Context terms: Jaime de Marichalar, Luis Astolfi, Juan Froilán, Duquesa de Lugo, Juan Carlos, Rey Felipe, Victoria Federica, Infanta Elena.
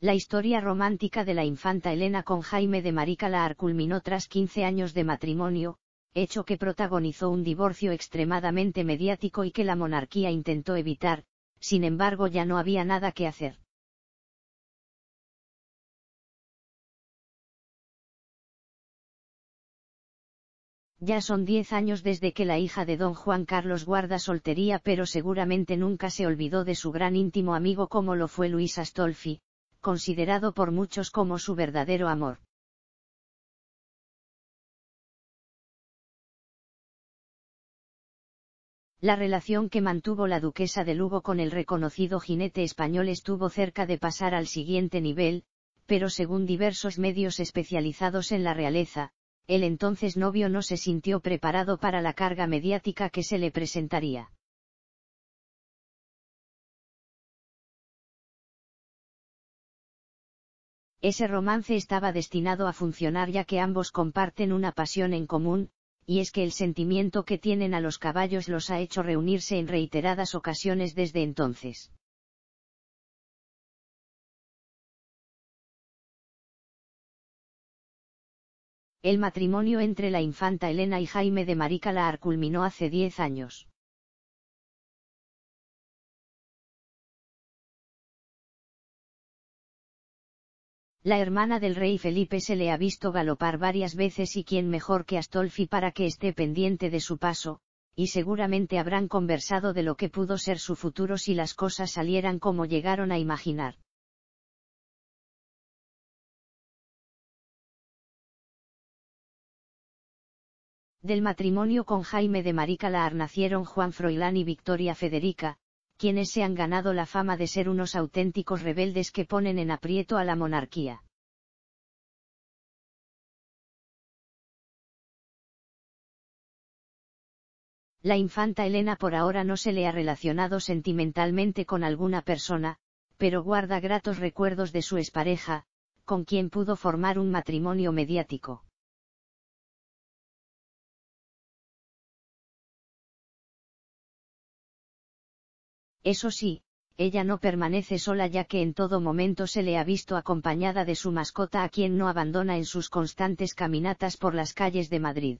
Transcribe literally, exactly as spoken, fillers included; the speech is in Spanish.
La historia romántica de la infanta Elena con Jaime de Marichalar culminó tras quince años de matrimonio, hecho que protagonizó un divorcio extremadamente mediático y que la monarquía intentó evitar, sin embargo ya no había nada que hacer. Ya son diez años desde que la hija de don Juan Carlos guarda soltería, pero seguramente nunca se olvidó de su gran íntimo amigo como lo fue Luis Astolfi, considerado por muchos como su verdadero amor. La relación que mantuvo la duquesa de Lugo con el reconocido jinete español estuvo cerca de pasar al siguiente nivel, pero según diversos medios especializados en la realeza, el entonces novio no se sintió preparado para la carga mediática que se le presentaría. Ese romance estaba destinado a funcionar ya que ambos comparten una pasión en común, y es que el sentimiento que tienen a los caballos los ha hecho reunirse en reiteradas ocasiones desde entonces. El matrimonio entre la infanta Elena y Jaime de Marichalar culminó hace diez años. La hermana del rey Felipe se le ha visto galopar varias veces y quién mejor que Astolfi para que esté pendiente de su paso, y seguramente habrán conversado de lo que pudo ser su futuro si las cosas salieran como llegaron a imaginar. Del matrimonio con Jaime de Marichalar nacieron Juan Froilán y Victoria Federica, quienes se han ganado la fama de ser unos auténticos rebeldes que ponen en aprieto a la monarquía. La infanta Elena por ahora no se le ha relacionado sentimentalmente con alguna persona, pero guarda gratos recuerdos de su expareja, con quien pudo formar un matrimonio mediático. Eso sí, ella no permanece sola ya que en todo momento se le ha visto acompañada de su mascota a quien no abandona en sus constantes caminatas por las calles de Madrid.